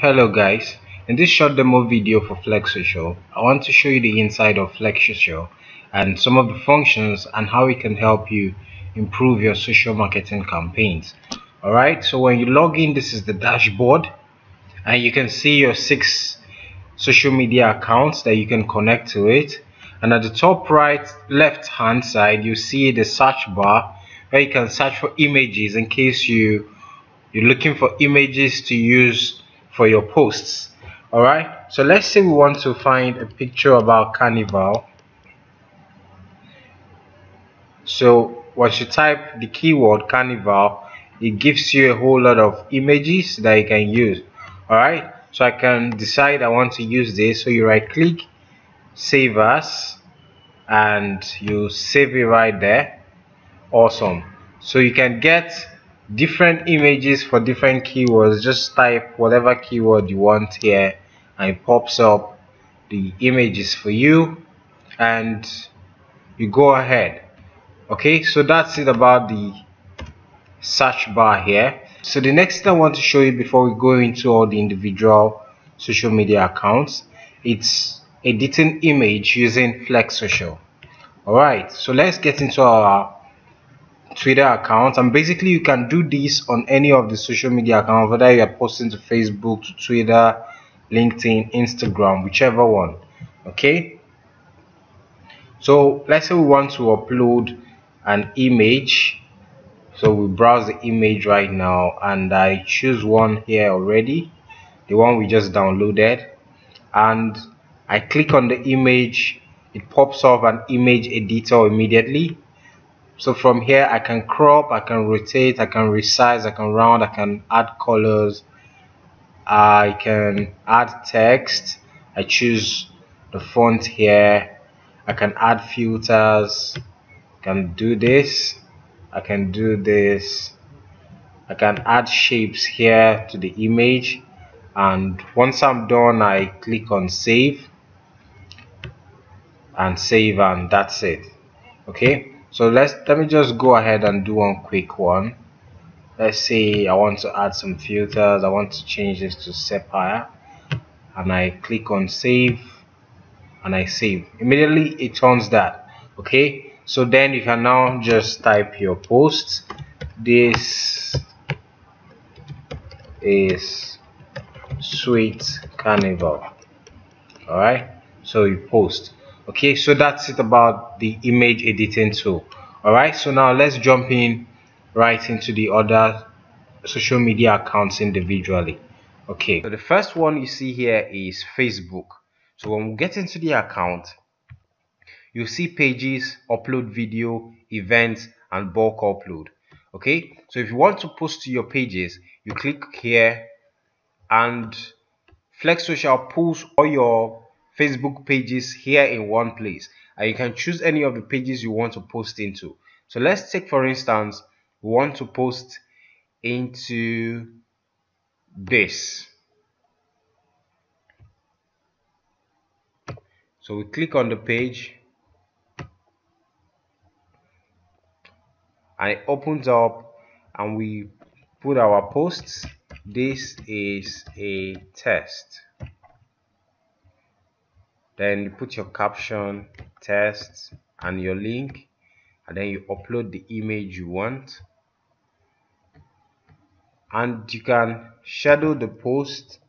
Hello guys, in this short demo video for FlexSocial, I want to show you the inside of FlexSocial and some of the functions and how it can help you improve your social marketing campaigns. Alright, so when you log in, this is the dashboard and you can see your 6 social media accounts that you can connect to it, and at the top left hand side you see the search bar where you can search for images in case you're looking for images to use for your posts. Alright, so let's say we want to find a picture about carnival. So once you type the keyword carnival, it gives you a whole lot of images that you can use. Alright, so I can decide I want to use this, so you right click, save as, and you save it right there. Awesome, so you can get different images for different keywords. Just type whatever keyword you want here and it pops up the images for you and you go ahead. Okay, so that's it about the search bar here. So the next thing I want to show you before we go into all the individual social media accounts, it's editing image using FlexSocial. Alright, so let's get into our Twitter account, and basically you can do this on any of the social media accounts, whether you are posting to Facebook, to Twitter, LinkedIn, Instagram, whichever one. Okay, so let's say we want to upload an image, so we browse the image right now and I choose one here already, the one we just downloaded, and I click on the image. It pops up an image editor immediately. So from here I can crop, I can rotate, I can resize, I can round, I can add colors, I can add text, I choose the font here, I can add filters, I can do this, I can do this, I can add shapes here to the image, and once I'm done I click on save and save, and that's it. Okay, so let me just go ahead and do one quick one. Let's say I want to add some filters, I want to change this to sepia, and I click on save and I save. Immediately it turns that. Okay, so then you can now just type your post. This is sweet carnival. Alright, so you post. Okay, so that's it about the image editing tool. Alright, so now let's jump in right into the other social media accounts individually. Okay, so the first one you see here is Facebook. So when we get into the account, you see pages, upload video, events, and bulk upload. Okay, so if you want to post to your pages, you click here and FlexSocial pulls all your Facebook pages here in one place, and you can choose any of the pages you want to post into. So let's take for instance, we want to post into this. So we click on the page and it opens up and we put our posts. This is a test. Then you put your caption, test, and your link, and then you upload the image you want, and you can schedule the post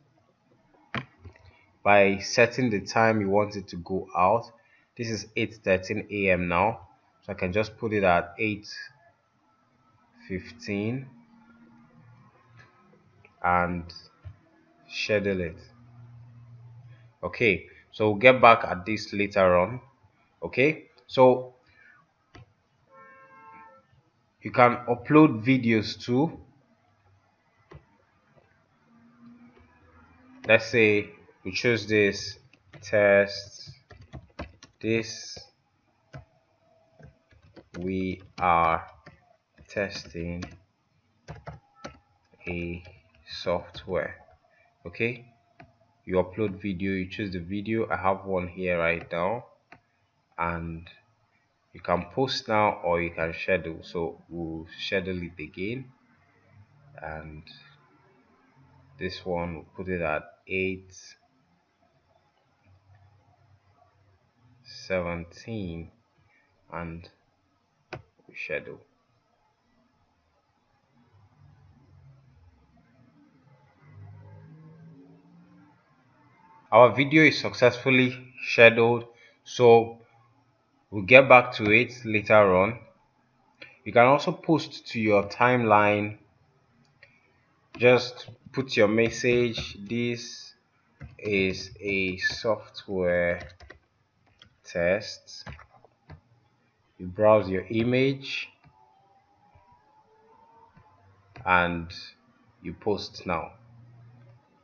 by setting the time you want it to go out. This is 8:13 a.m. now, so I can just put it at 8:15 and schedule it. Okay, so we'll get back at this later on. Okay, so you can upload videos too. Let's say we choose this test. This, we are testing a software. Okay, you upload video, you choose the video. I have one here right now, and you can post now or you can schedule. So we'll schedule it again, and This one, we'll put it at 8:17 and schedule. Our video is successfully scheduled, so we'll get back to it later on. You can also post to your timeline. Just put your message. This is a software test. You browse your image and you post now.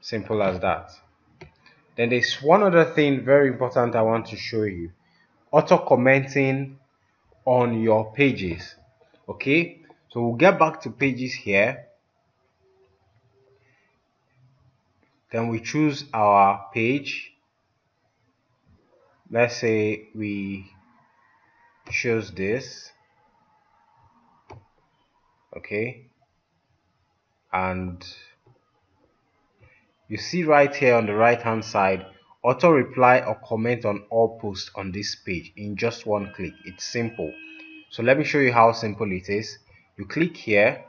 Simple as that. Then there's one other thing very important I want to show you. Auto commenting on your pages. Okay, so we'll get back to pages here. Then we choose our page. Let's say we choose this. Okay, and you see right here on the right hand side, auto reply or comment on all posts on this page in just one click. It's simple. So let me show you how simple it is. You click here.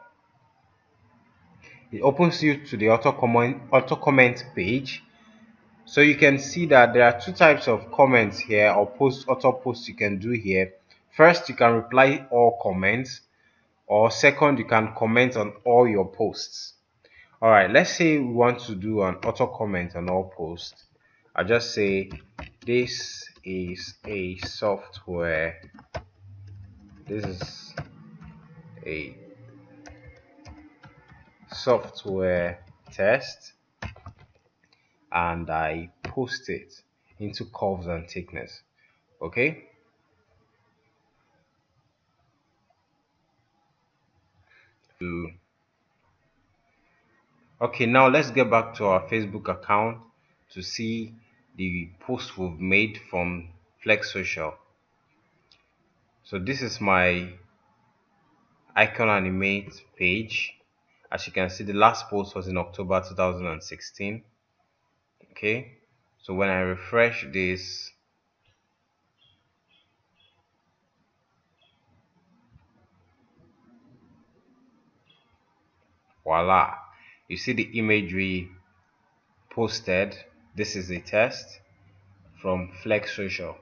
It opens you to the auto comment page. So you can see that there are two types of comments here, or auto posts you can do here. First, you can reply all comments, or second, you can comment on all your posts. Alright, let's say we want to do an auto comment on all posts. I'll just say this is a software. This is a software test, and I post it into curves and thickness. Okay, now let's get back to our Facebook account to see the post we've made from FlexSocial. So this is my icon animate page. As you can see, the last post was in October 2016. Okay, so when I refresh this, voila, you see the imagery posted. This is a test from FlexSocial.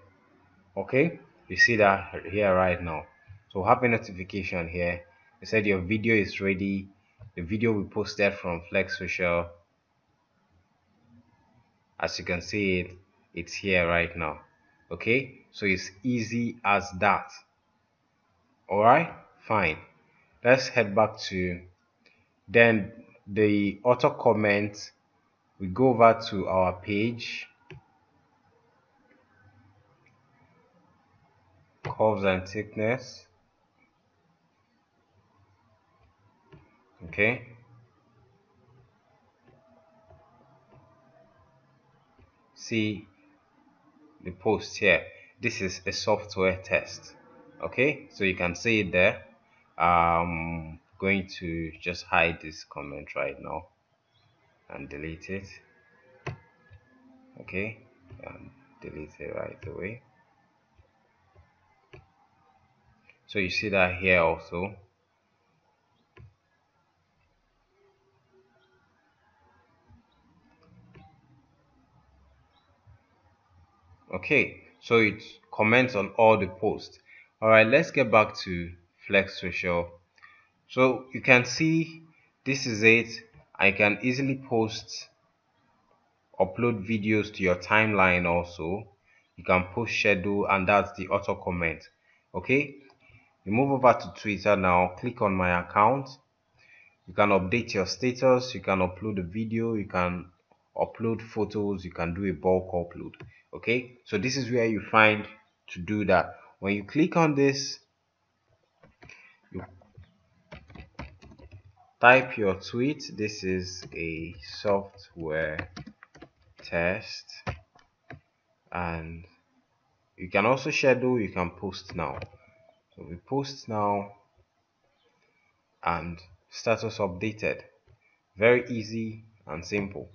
Okay, you see that here right now. So have a notification here. It said your video is ready. The video we posted from FlexSocial, as you can see it, it's here right now. Okay, so it's easy as that. Alright, fine. Let's head back to then the auto comment. We go over to our page. Curves and thickness. Okay, see the post here. This is a software test. Okay, so you can see it there. I'm going to just hide this comment right now and delete it. Okay, and delete it right away. So you see that here also. Okay, so it comments on all the posts. Alright, let's get back to FlexSocial. So you can see this is it. I can easily post, upload videos to your timeline also. You can post schedule, and that's the auto comment. Okay, you move over to Twitter now. Click on my account. You can update your status. You can upload a video. You can upload photos. You can do a bulk upload. Okay, so this is where you find to do that. When you click on this, you type your tweet. This is a software test, and you can also schedule. You can post now. So we post now, and status updated. Very easy and simple.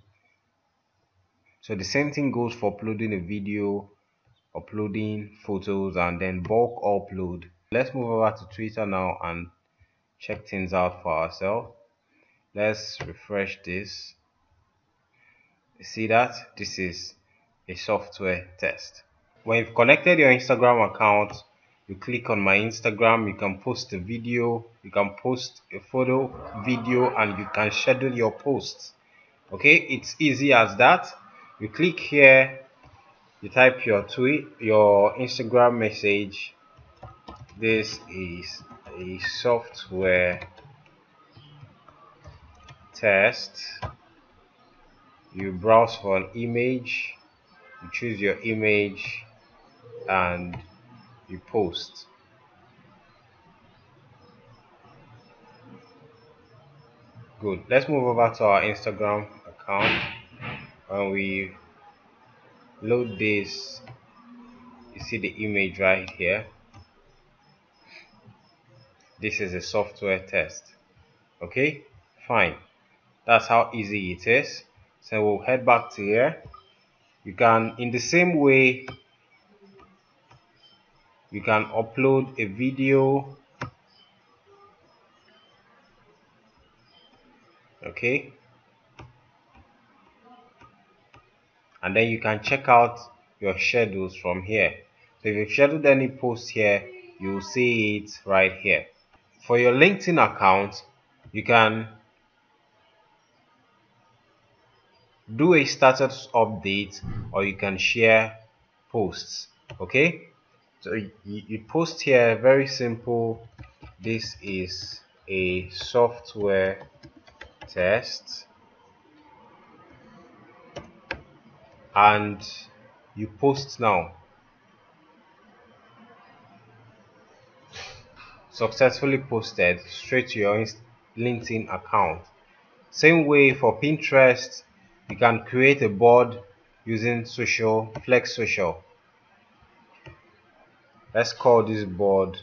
So the same thing goes for uploading a video, uploading photos, and then bulk upload. Let's move over to Twitter now and check things out for ourselves. Let's refresh this. See that this is a software test. When you've connected your Instagram account, you click on My Instagram. You can post a video, you can post a photo, video, and you can schedule your posts. Okay, it's easy as that. You click here, you type your tweet, your Instagram message. This is a software test. You browse for an image, you choose your image, and you post. Good. Let's move over to our Instagram account. When we load this, you see the image right here. This is a software test. Okay, fine. That's how easy it is. So we'll head back to here. You can, in the same way, you can upload a video. Okay, and then you can check out your schedules from here. So if you've scheduled any post here, you'll see it right here. For your LinkedIn account, you can do a status update, or you can share posts. Okay, so you post here, very simple. This is a software test, and you post now. Successfully posted straight to your LinkedIn account. Same way for Pinterest. You can create a board using FlexSocial. Let's call this board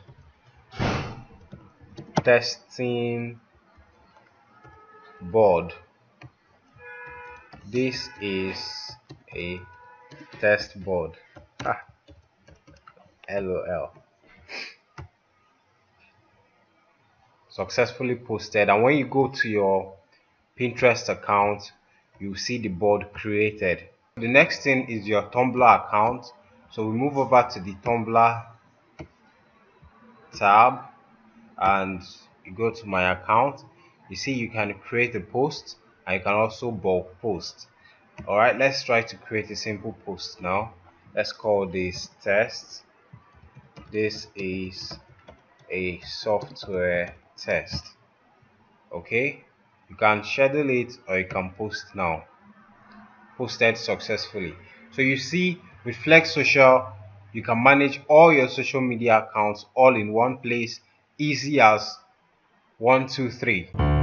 testing board. This is a test board. LOL. Successfully posted, and when you go to your Pinterest account, you see the board created. The next thing is your Tumblr account. So we move over to the Tumblr tab, and you go to My Account. You see you can create a post, and you can also bulk post. Alright, let's try to create a simple post now. Let's call this test. This is a software test. Okay, you can schedule it, or you can post now. Posted successfully. So you see, with FlexSocial, you can manage all your social media accounts all in one place, easy as 1, 2, 3.